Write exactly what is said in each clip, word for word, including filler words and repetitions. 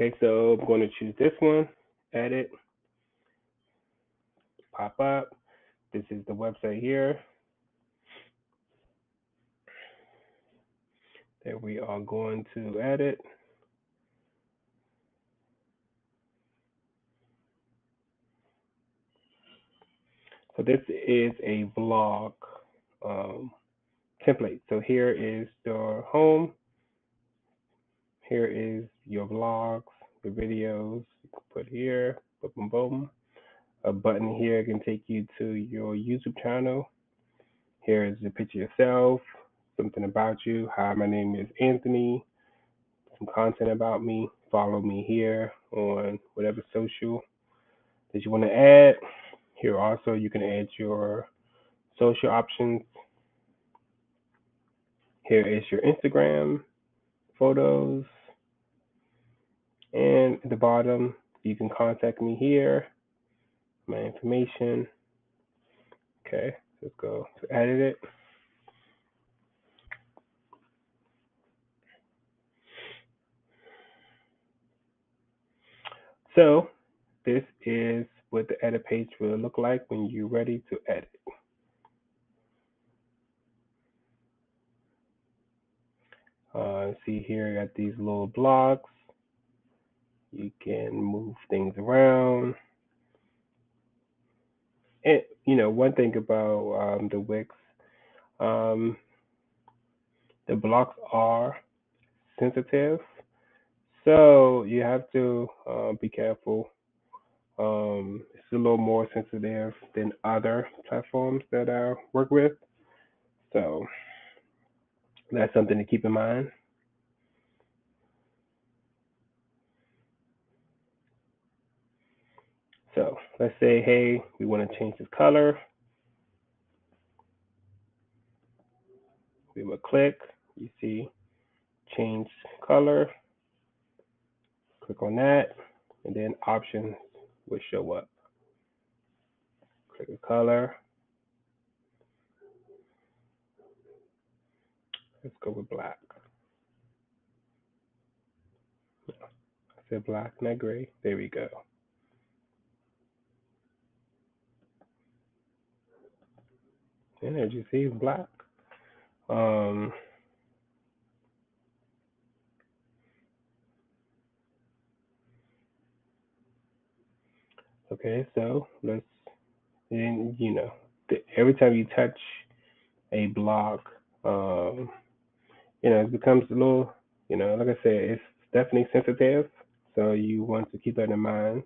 Okay, so I'm going to choose this one, edit, pop up. This is the website here. That we are going to edit. So this is a blog um, template. So here is your home. Here is your vlogs, your videos. You can put here, boom, boom. A button here can take you to your YouTube channel. Here is the picture yourself, something about you. Hi, my name is Anthony. Some content about me. Follow me here on whatever social that you want to add. Here also, you can add your social options. Here is your Instagram, photos. And at the bottom, you can contact me here, my information. Okay, let's go to edit it. So this is what the edit page will look like when you're ready to edit. Uh, see here, I got these little blocks. You can move things around. And, you know, one thing about um, the Wix, um, the blocks are sensitive. So you have to uh, be careful. Um, it's a little more sensitive than other platforms that I work with. So that's something to keep in mind. So let's say, hey, we want to change this color. We will click, you see, change color. Click on that, and then options will show up. Click a color. Let's go with black. I said black, not gray. There we go. And as you see, black. Um, okay, so let's, then you know, the, every time you touch a block, um, you know, it becomes a little, you know, like I said, it's definitely sensitive. So you want to keep that in mind.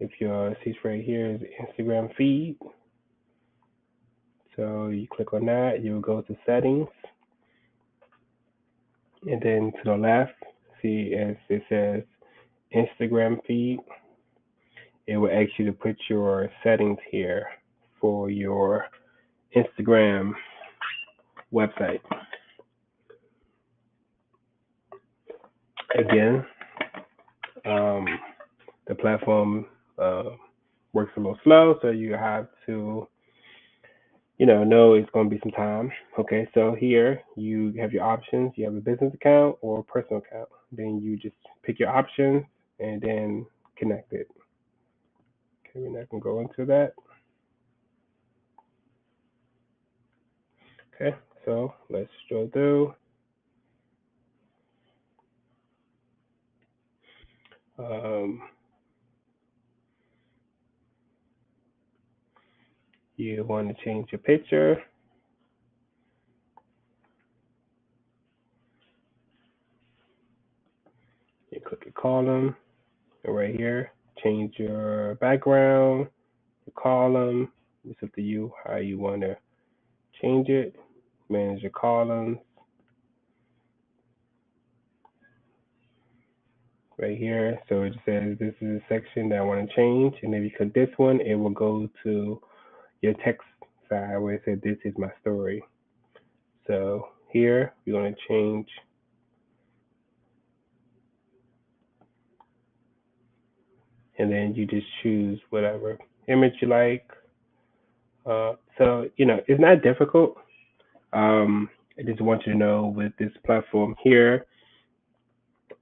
If your see right here is Instagram feed, so you click on that, you will go to settings, and then to the left, see as it says Instagram feed, it will ask you to put your settings here for your Instagram website. Again, um, the platform Uh, works a little slow, so you have to, you know, know it's going to be some time. Okay, so here you have your options. You have a business account or a personal account. Then you just pick your options and then connect it. Okay, we're not going to go into that. Okay, so let's go through. Um, You want to change your picture. You click a column, and right here, change your background, your column. It's up to you how you want to change it. Manage your columns. Right here, so it says this is a section that I want to change, and if you click this one, it will go to your text side where it said, this is my story. So here, we're going to change and then you just choose whatever image you like. Uh, so, you know, it's not difficult. Um, I just want you to know with this platform here,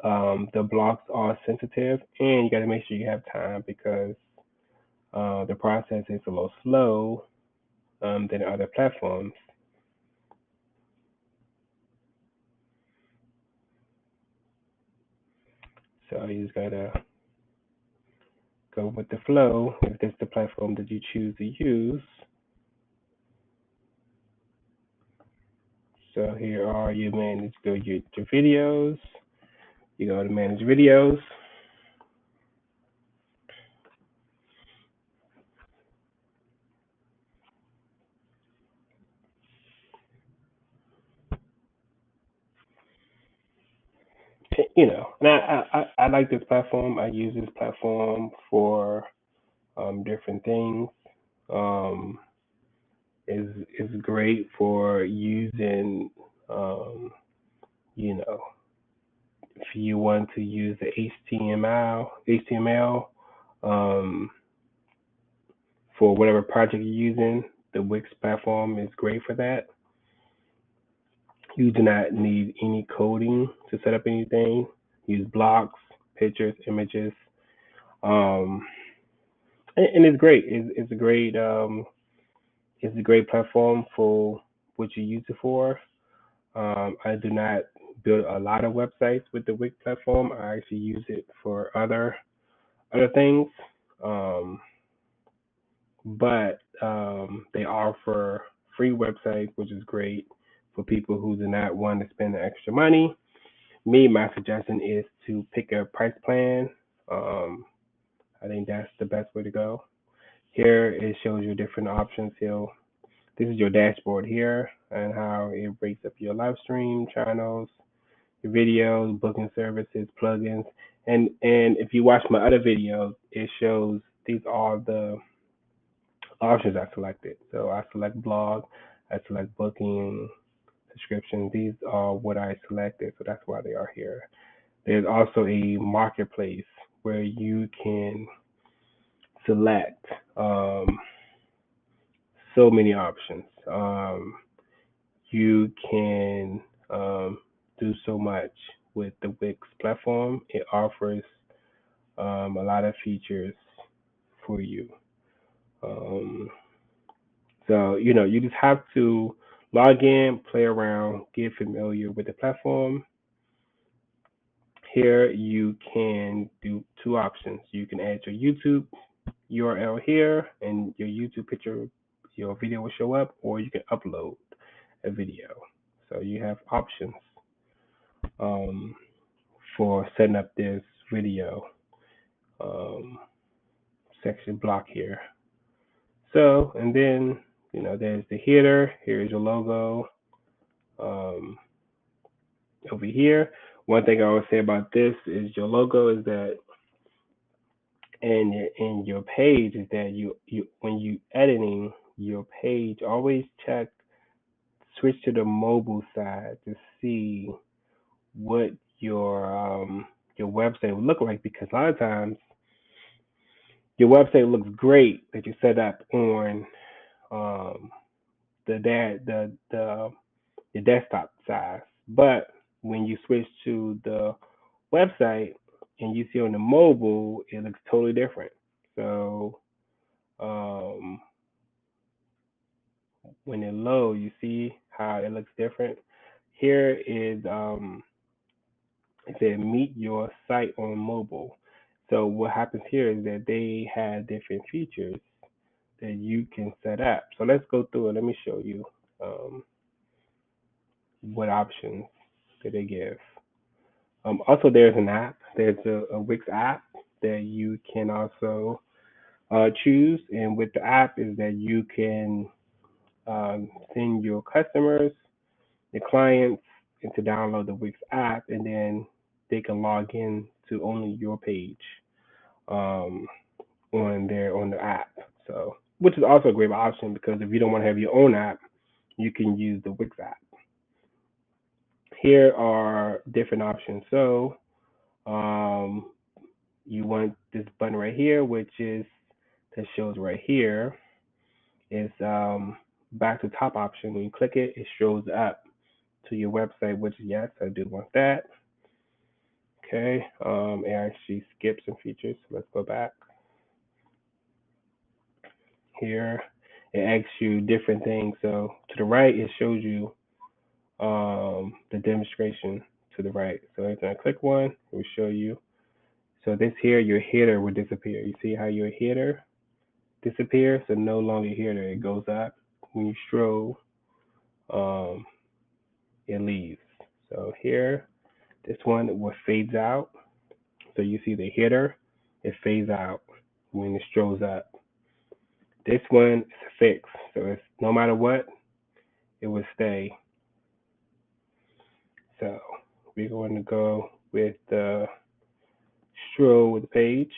um, the blocks are sensitive, and you got to make sure you have time because uh, the process is a little slow um, than other platforms. So you just gotta go with the flow if that's the platform that you choose to use. So here are your manage go your, your videos. You go to manage videos. You know, and I, I, I like this platform. I use this platform for um, different things. Um, is is great for using, um, you know, if you want to use the H T M L H T M L um, for whatever project you're using. The Wix platform is great for that. You do not need any coding to set up anything. Use blocks, pictures, images, um, and, and it's great. It's, it's a great, um, it's a great platform for what you use it for. Um, I do not build a lot of websites with the Wix platform. I actually use it for other, other things, um, but um, they offer free websites, which is great for people who do not want to spend the extra money. Me, my suggestion is to pick a price plan. Um, I think that's the best way to go. Here, it shows you different options. Here, this is your dashboard here and how it breaks up your live stream channels, your videos, booking services, plugins. And, and if you watch my other videos, it shows these are the options I selected. So I select blog, I select booking, description. These are what I selected, so that's why they are here. There's also a marketplace where you can select um, so many options. Um, you can um, do so much with the Wix platform. It offers um, a lot of features for you. Um, so, you know, you just have to log in, play around, get familiar with the platform. Here you can do two options. You can add your YouTube U R L here and your YouTube picture, your video will show up, or you can upload a video. So you have options um, for setting up this video um, section block here. So, and then you know, there's the header, here's your logo um, over here. One thing I always say about this is your logo is that, and, and your page is that you, you when you editing your page, always check, switch to the mobile side to see what your, um, your website will look like, because a lot of times your website looks great that you set up on Um, the the the the desktop size, but when you switch to the website and you see on the mobile, it looks totally different. So um, when it loads, you see how it looks different. Here is um, it said meet your site on mobile. So what happens here is that they have different features that you can set up. So let's go through it. Let me show you um, what options that they give. Um, also, there's an app. There's a, a Wix app that you can also uh, choose. And with the app is that you can um, send your customers, your clients, and to download the Wix app, and then they can log in to only your page um, on their on the app. So, which is also a great option, because if you don't want to have your own app, you can use the Wix app. Here are different options. So um, you want this button right here, which is that shows right here, is um, back to top option. When you click it, it shows up to your website, which yes, I do want that. Okay, um, it actually skips and features. Let's go back. Here, it asks you different things. So to the right, it shows you um, the demonstration to the right. So every time I click one, it will show you. So this here, your header will disappear. You see how your header disappears? So no longer header, it goes up. When you stroll, um, it leaves. So here, this one will fades out. So you see the header, it fades out when it strolls up. This one is fixed. So it's no matter what, it will stay. So we're going to go with the stroll with the page.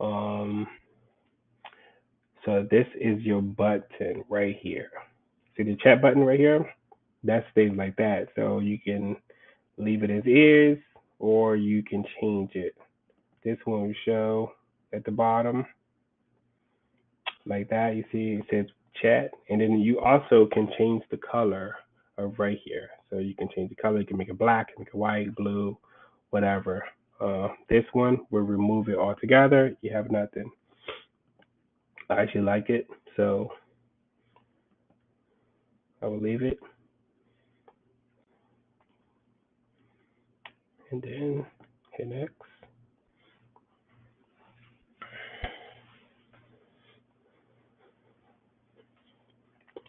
Um, so this is your button right here. See the chat button right here? That stays like that. So you can leave it as is, or you can change it. This one will show at the bottom like that. You see it says chat, and then you also can change the color of right here. So you can change the color. You can make it black, make it white, blue, whatever. Uh, this one will remove it altogether. You have nothing. I actually like it, so I will leave it. And then hit next.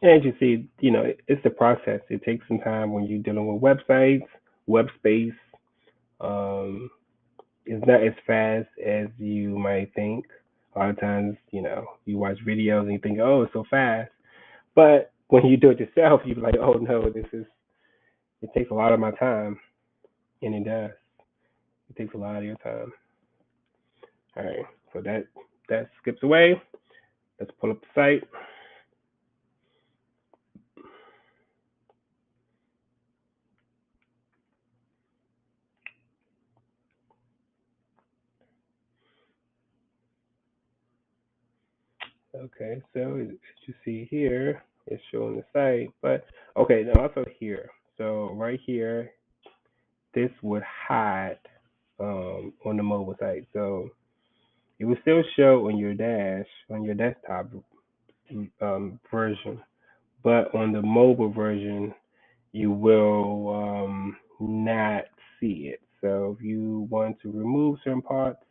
And you see, you know, it's the process. It takes some time when you're dealing with websites, web space. Um, it's not as fast as you might think. A lot of times, you know, you watch videos and you think, oh, it's so fast. But when you do it yourself, you're like, oh, no, this is, it takes a lot of my time. And it does. It takes a lot of your time. All right, so that, that skips away. Let's pull up the site. Okay, so as you see here, it's showing the site, but okay, and also here. So right here, this would hide um, on the mobile site. So it would still show on your dash, on your desktop um, version, but on the mobile version, you will um, not see it. So if you want to remove certain parts,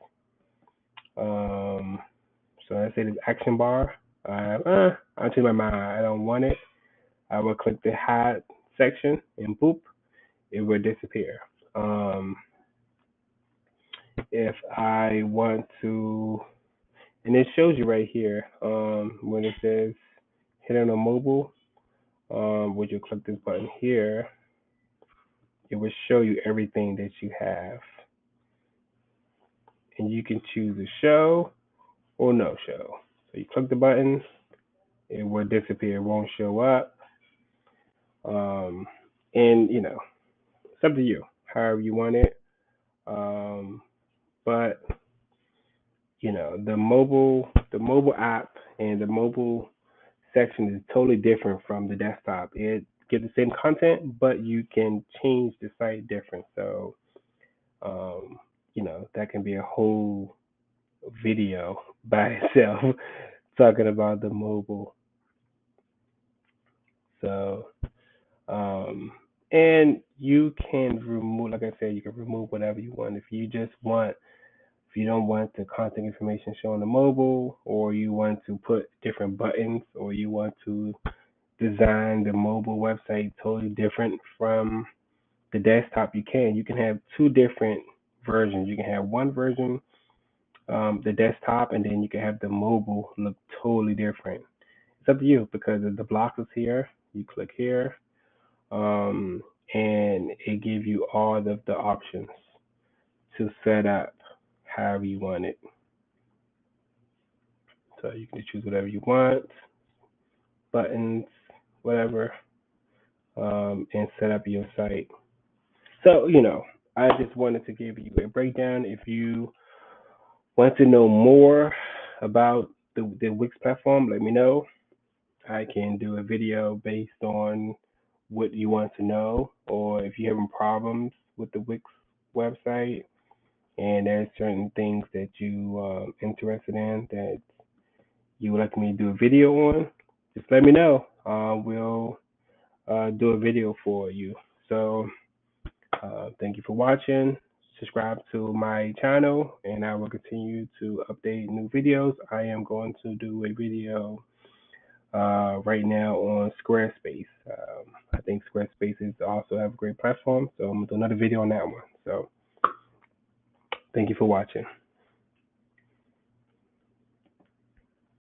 um, so let's say this action bar, uh, uh, I'll change my mind, I don't want it. I will click the hide section and boop, it will disappear. Um, if I want to, and it shows you right here, um, when it says hit on a mobile, um, would you click this button here, it will show you everything that you have. And you can choose to show or no show. So you click the button, it will disappear, it won't show up. Um, and you know, it's up to you, however you want it. Um, but you know, the mobile, the mobile app and the mobile section is totally different from the desktop. It gets the same content, but you can change the site different. So, um, you know, that can be a whole video by itself talking about the mobile. So um and you can remove, like I said, you can remove whatever you want. If you just want, if you don't want the contact information showing the mobile, or you want to put different buttons, or you want to design the mobile website totally different from the desktop, you can you can have two different versions. You can have one version, Um, the desktop, and then you can have the mobile look totally different. It's up to you, because the block is here, you click here, um, and it gives you all of the, the options to set up however you want it. So you can choose whatever you want, buttons, whatever, um, and set up your site. So, you know, I just wanted to give you a breakdown. If you want to know more about the, the Wix platform, let me know. I can do a video based on what you want to know, or if you're having problems with the Wix website and there's certain things that you are uh, interested in that you would like me to do a video on, just let me know. Uh, we'll uh, do a video for you. So uh, thank you for watching. Subscribe to my channel and I will continue to update new videos. I am going to do a video uh, right now on Squarespace. Um, I think Squarespace is also have a great platform, so I'm gonna do another video on that one. So thank you for watching.